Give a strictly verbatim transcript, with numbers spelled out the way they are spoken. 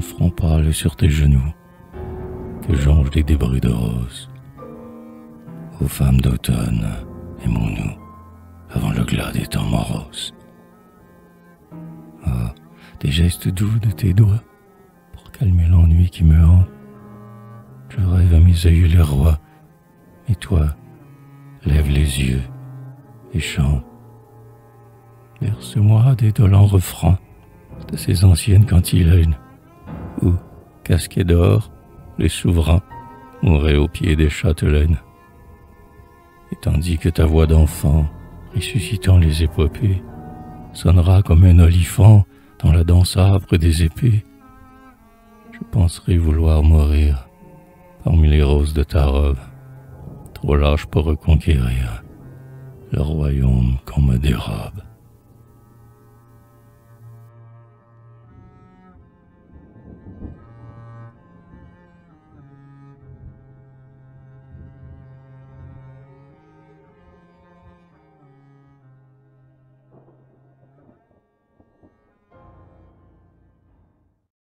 ton front pâle sur tes genoux, que jonchent des débris de roses. Ô femmes d'automne, aimons-nous avant le glas des temps moroses. Ah, tes gestes doux de tes doigts, pour calmer l'ennui qui me hante, je rêve à mes yeux les rois, et toi, lève les yeux et chante. Berce-moi des dolents refrains de ces anciennes cantilènes, où, casqués d'or, les souverains mouraient aux pieds des châtelaines. Et tandis que ta voix d'enfant, ressuscitant les épopées, sonnera comme un olifant dans la danse âpre des épées, je penserai vouloir mourir parmi les roses de ta robe, trop lâche pour reconquérir le royaume qu'on me dérobe.